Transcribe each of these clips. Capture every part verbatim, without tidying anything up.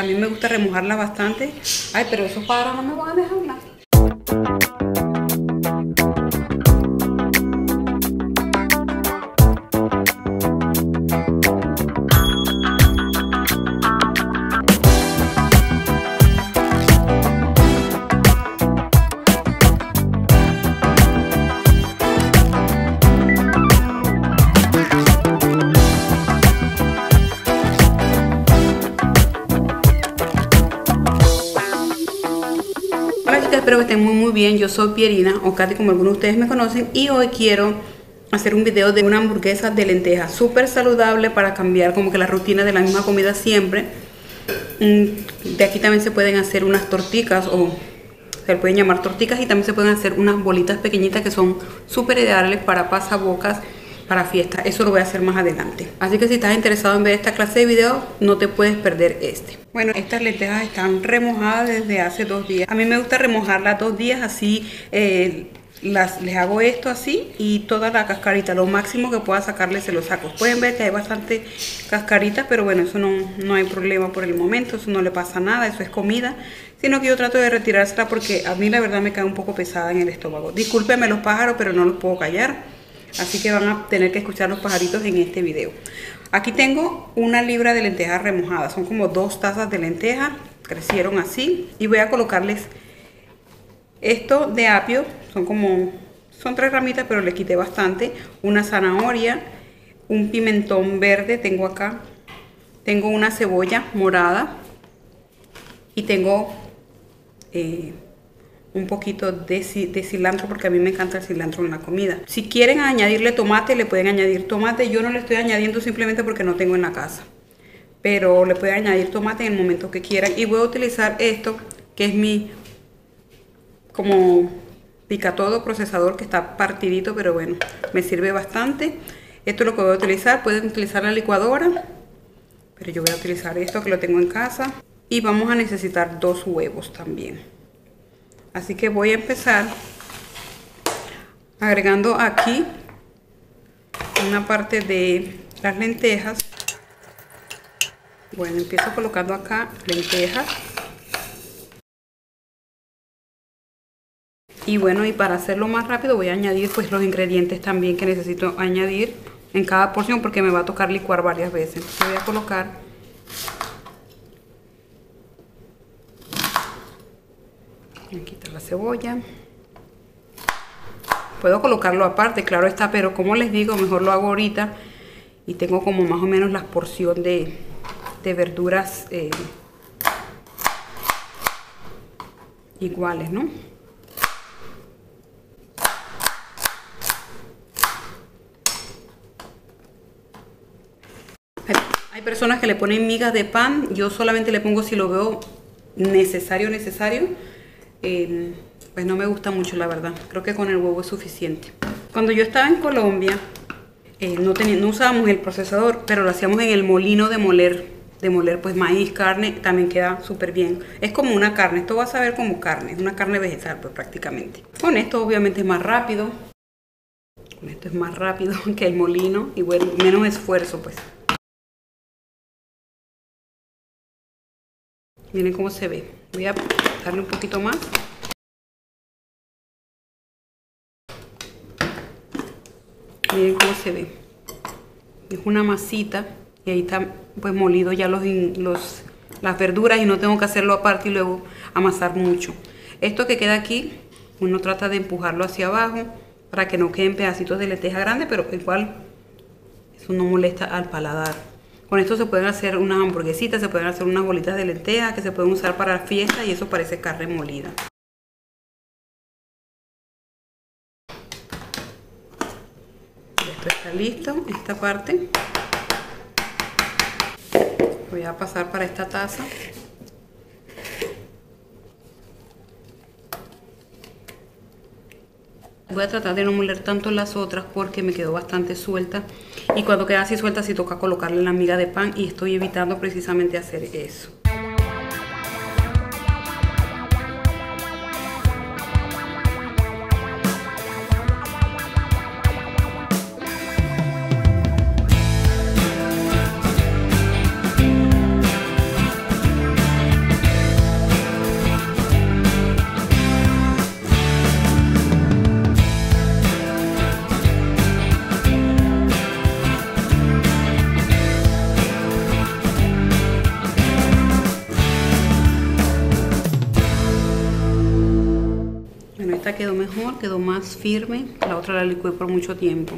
a mí me gusta remojarla bastante. Ay, pero esos pájaros no me van a dejar hablar. Espero que estén muy muy bien. Yo soy Pierina o Katty, como algunos de ustedes me conocen, y hoy quiero hacer un video de una hamburguesa de lentejas súper saludable para cambiar como que la rutina de la misma comida siempre. De aquí también se pueden hacer unas torticas, o se pueden llamar torticas, y también se pueden hacer unas bolitas pequeñitas que son súper ideales para pasabocas, para fiestas. Eso lo voy a hacer más adelante, así que si estás interesado en ver esta clase de videos, no te puedes perder este. Bueno, estas lentejas están remojadas desde hace dos días. A mí me gusta remojarlas dos días así, eh, las, les hago esto así y toda la cascarita, lo máximo que pueda sacarle se lo saco. Pueden ver que hay bastante cascarita, pero bueno, eso no, no hay problema por el momento, eso no le pasa nada, eso es comida. Sino que yo trato de retirársela porque a mí la verdad me cae un poco pesada en el estómago. Discúlpenme los pájaros, pero no los puedo callar. Así que van a tener que escuchar los pajaritos en este video. Aquí tengo una libra de lentejas remojadas. Son como dos tazas de lentejas. Crecieron así. Y voy a colocarles esto de apio. Son como... son tres ramitas, pero le quité bastante. Una zanahoria. Un pimentón verde tengo acá. Tengo una cebolla morada. Y tengo... Eh, un poquito de, de cilantro, porque a mí me encanta el cilantro en la comida. Si quieren añadirle tomate, le pueden añadir tomate. Yo no le estoy añadiendo simplemente porque no tengo en la casa, pero le pueden añadir tomate en el momento que quieran. Y voy a utilizar esto, que es mi como pica todo procesador, que está partidito, pero bueno, me sirve bastante. Esto es lo que voy a utilizar. Pueden utilizar la licuadora, pero yo voy a utilizar esto que lo tengo en casa. Y vamos a necesitar dos huevos también. Así que voy a empezar agregando aquí una parte de las lentejas. Bueno, empiezo colocando acá lentejas. Y bueno, y para hacerlo más rápido voy a añadir pues los ingredientes también que necesito añadir en cada porción, porque me va a tocar licuar varias veces. Entonces voy a colocar... voy a quitar la cebolla. Puedo colocarlo aparte, claro está, pero como les digo, mejor lo hago ahorita. Y tengo como más o menos la porción de, de verduras eh, iguales, ¿no? Hay personas que le ponen migas de pan. Yo solamente le pongo si lo veo necesario, necesario. Eh, pues no me gusta mucho, la verdad. Creo que con el huevo es suficiente. Cuando yo estaba en Colombia, eh, no, no usábamos el procesador, pero lo hacíamos en el molino de moler, de moler pues maíz, carne. También queda súper bien. Es como una carne, esto va a saber como carne. Es una carne vegetal pues, prácticamente. Con esto obviamente es más rápido. Con esto es más rápido que el molino. Y bueno, menos esfuerzo pues. Miren cómo se ve. Voy a darle un poquito más. Miren cómo se ve. Es una masita y ahí está pues molido ya los, los, las verduras, y no tengo que hacerlo aparte y luego amasar mucho. Esto que queda aquí, uno trata de empujarlo hacia abajo para que no queden pedacitos de lenteja grande, pero igual eso no molesta al paladar. Con esto se pueden hacer unas hamburguesitas, se pueden hacer unas bolitas de lentejas que se pueden usar para fiestas, y eso parece carne molida. Esto está listo, esta parte. Voy a pasar para esta taza. Voy a tratar de no moler tanto las otras porque me quedó bastante suelta. Y cuando queda así suelta, sí toca colocarle la miga de pan, y estoy evitando precisamente hacer eso. quedó mejor, quedó más firme. La otra la licué por mucho tiempo.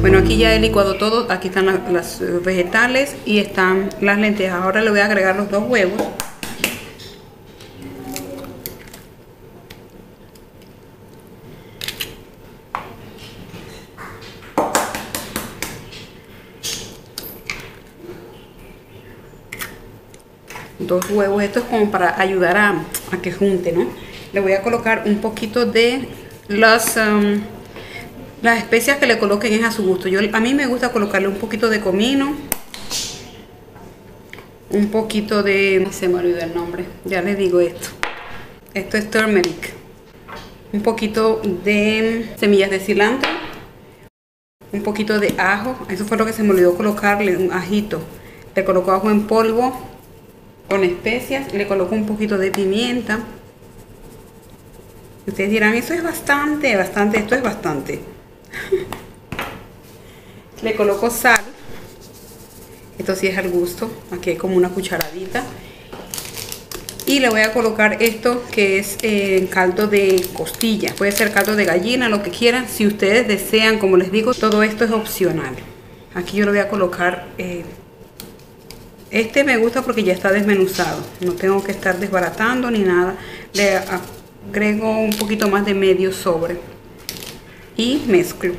Bueno, aquí ya he licuado todo, aquí están las, las vegetales y están las lentejas. Ahora le voy a agregar los dos huevos. Dos huevos, esto es como para ayudar a, a que junte, ¿no? Le voy a colocar un poquito de las... Um, Las especias que le coloquen es a su gusto. Yo, a mí me gusta colocarle un poquito de comino, un poquito de... Se me olvidó el nombre, ya les digo esto. Esto es turmeric. Un poquito de semillas de cilantro, un poquito de ajo. Eso fue lo que se me olvidó colocarle, un ajito. Le coloco ajo en polvo con especias, le coloco un poquito de pimienta. Ustedes dirán, eso es bastante, bastante, esto es bastante. Le coloco sal. Esto sí es al gusto. Aquí hay como una cucharadita. Y le voy a colocar esto que es eh, caldo de costilla. Puede ser caldo de gallina, lo que quieran. Si ustedes desean, como les digo, todo esto es opcional. Aquí yo le voy a colocar... Eh, este me gusta porque ya está desmenuzado. No tengo que estar desbaratando ni nada. Le agrego un poquito más de medio sobre. Y mezclo.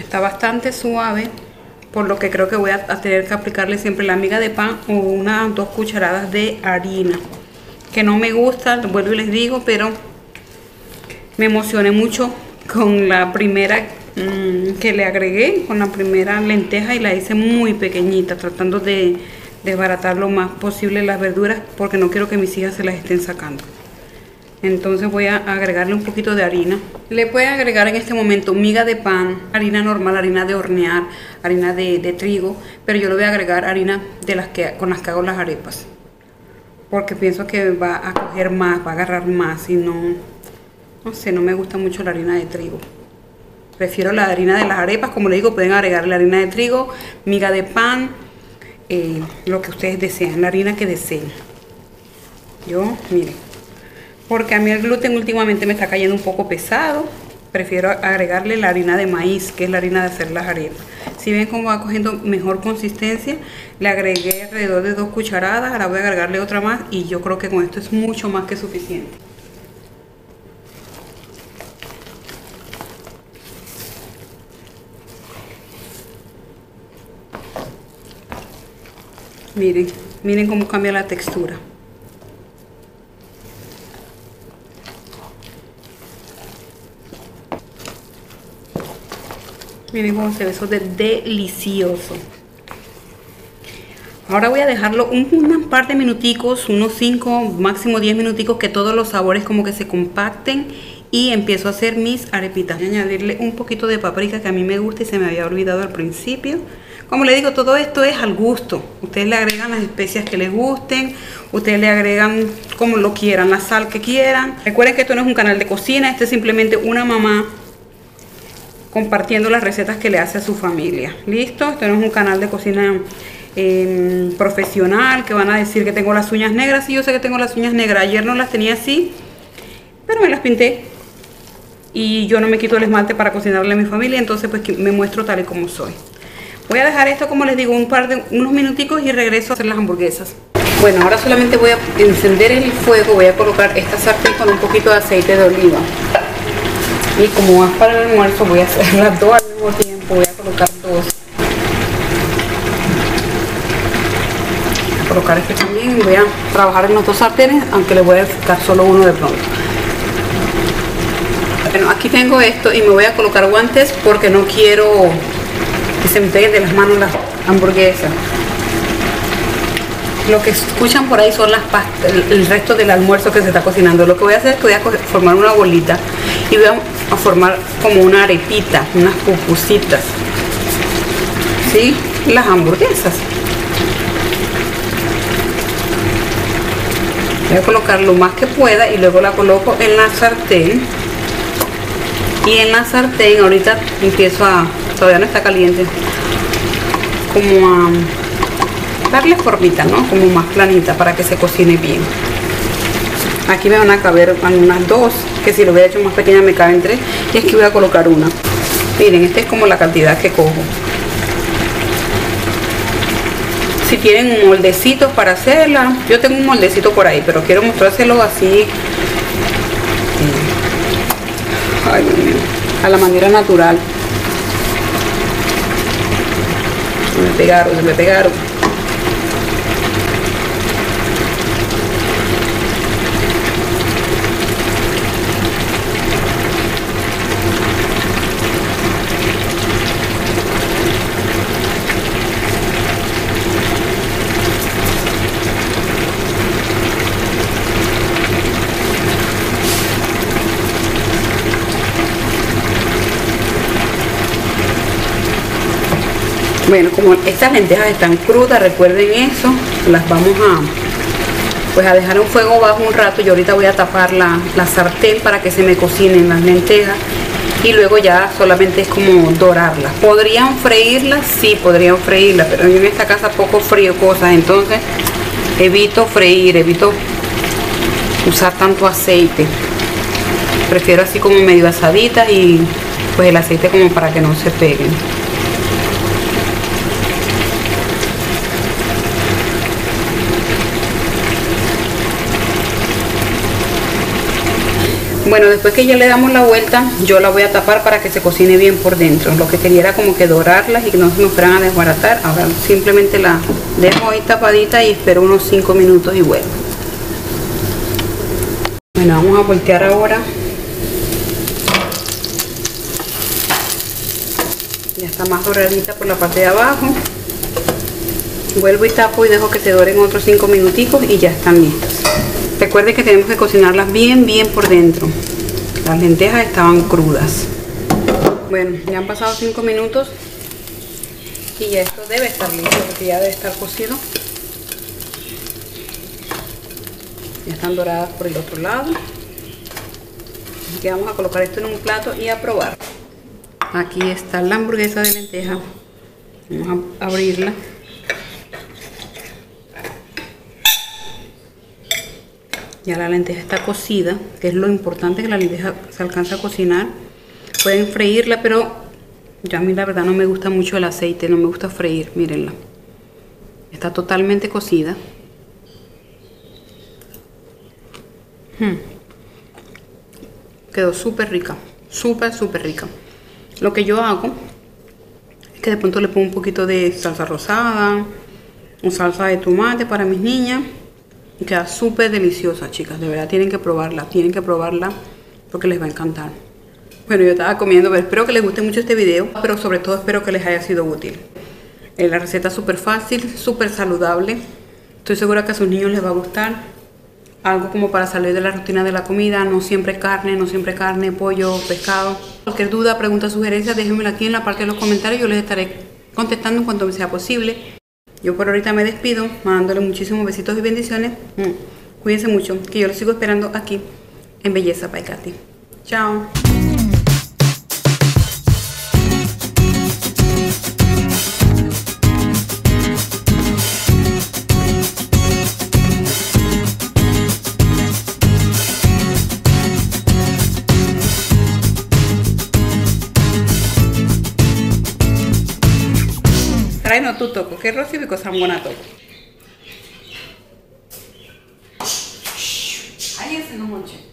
Está bastante suave, por lo que creo que voy a, a tener que aplicarle siempre la miga de pan o unas dos cucharadas de harina. Que no me gusta, vuelvo y les digo, pero me emocioné mucho con la primera que le agregué, con la primera lenteja, y la hice muy pequeñita, tratando de desbaratar lo más posible las verduras porque no quiero que mis hijas se las estén sacando. Entonces voy a agregarle un poquito de harina. Le pueden agregar en este momento miga de pan, harina normal, harina de hornear, harina de, de trigo, pero yo le voy a agregar harina de las que, con las que hago las arepas, porque pienso que va a coger más, va a agarrar más y no, no sé, no me gusta mucho la harina de trigo. Prefiero la harina de las arepas, como les digo, pueden agregar la harina de trigo, miga de pan, eh, lo que ustedes desean, la harina que deseen. Yo, miren, porque a mí el gluten últimamente me está cayendo un poco pesado, prefiero agregarle la harina de maíz, que es la harina de hacer las arepas. Si ven cómo va cogiendo mejor consistencia, le agregué alrededor de dos cucharadas, ahora voy a agregarle otra más y yo creo que con esto es mucho más que suficiente. Miren, miren cómo cambia la textura. Miren cómo se ve eso de delicioso. Ahora voy a dejarlo un, un par de minuticos, unos cinco, máximo diez minuticos, que todos los sabores como que se compacten y empiezo a hacer mis arepitas. Voy a añadirle un poquito de paprika que a mí me gusta y se me había olvidado al principio. Como les digo, todo esto es al gusto. Ustedes le agregan las especias que les gusten, ustedes le agregan como lo quieran, la sal que quieran. Recuerden que esto no es un canal de cocina, esto es simplemente una mamá compartiendo las recetas que le hace a su familia. ¿Listo? Esto no es un canal de cocina eh, profesional, que van a decir que tengo las uñas negras. Sí, yo sé que tengo las uñas negras. Ayer no las tenía así, pero me las pinté. Y yo no me quito el esmalte para cocinarle a mi familia, entonces pues me muestro tal y como soy. Voy a dejar esto, como les digo, un par de unos minuticos y regreso a hacer las hamburguesas. Bueno, ahora solamente voy a encender el fuego, voy a colocar esta sartén con un poquito de aceite de oliva. Y como vas para el almuerzo, voy a hacer las dos al mismo tiempo, voy a colocar dos. Voy a colocar este también y voy a trabajar en los dos sartenes, aunque le voy a dedicar solo uno de pronto. Bueno, aquí tengo esto y me voy a colocar guantes porque no quiero que se me peguen de las manos las hamburguesas. Lo que escuchan por ahí son las pastas, el resto del almuerzo que se está cocinando. Lo que voy a hacer es que voy a formar una bolita y voy a formar como una arepita, unas pupusitas, ¿sí? Las hamburguesas. Voy a colocar lo más que pueda y luego la coloco en la sartén. Y en la sartén ahorita empiezo a, todavía no está caliente, como a darle formita, ¿no? Como más planita para que se cocine bien. Aquí me van a caber algunas dos, que si lo hubiera hecho más pequeña me caben tres. Y aquí voy a colocar una. Miren, esta es como la cantidad que cojo. Si tienen moldecitos para hacerla, yo tengo un moldecito por ahí, pero quiero mostrárselo así, ay, a la manera natural. Se me pegaron, se me pegaron. Bueno, como estas lentejas están crudas, recuerden eso, las vamos a, pues a dejar en fuego bajo un rato. Yo ahorita voy a tapar la, la sartén para que se me cocinen las lentejas y luego ya solamente es como dorarlas. ¿Podrían freírlas? Sí, podrían freírlas, pero a mí en esta casa poco frío cosas, entonces evito freír, evito usar tanto aceite. Prefiero así como medio asaditas y pues el aceite como para que no se peguen. Bueno, después que ya le damos la vuelta, yo la voy a tapar para que se cocine bien por dentro. Lo que quería era como que dorarlas y que no se nos fueran a desbaratar. Ahora simplemente la dejo ahí tapadita y espero unos cinco minutos y vuelvo. Bueno, vamos a voltear ahora. Ya está más doradita por la parte de abajo. Vuelvo y tapo y dejo que se doren otros cinco minuticos y ya están listas. Recuerden que tenemos que cocinarlas bien, bien por dentro. Las lentejas estaban crudas. Bueno, ya han pasado cinco minutos y ya esto debe estar listo, porque ya debe estar cocido. Ya están doradas por el otro lado. Así que vamos a colocar esto en un plato y a probar. Aquí está la hamburguesa de lenteja. Vamos a abrirla. Ya la lenteja está cocida, que es lo importante, que la lenteja se alcanza a cocinar. Pueden freírla, pero ya a mí la verdad no me gusta mucho el aceite, no me gusta freír, mírenla. Está totalmente cocida. Hmm. Quedó súper rica, súper, súper rica. Lo que yo hago es que de pronto le pongo un poquito de salsa rosada, o salsa de tomate para mis niñas. Queda súper deliciosa, chicas, de verdad tienen que probarla, tienen que probarla porque les va a encantar. Bueno, yo estaba comiendo, pero espero que les guste mucho este video, pero sobre todo espero que les haya sido útil. Eh, la receta es súper fácil, súper saludable, estoy segura que a sus niños les va a gustar. Algo como para salir de la rutina de la comida, no siempre carne, no siempre carne, pollo, pescado. Cualquier duda, pregunta, sugerencia, déjenmela aquí en la parte de los comentarios, yo les estaré contestando en cuanto me sea posible. Yo por ahorita me despido, mandándole muchísimos besitos y bendiciones. Mm. Cuídense mucho, que yo los sigo esperando aquí en Belleza by Katty. Chao. No, tú toco, que rosy, because I'm gonna talk. Ahí es en un monche.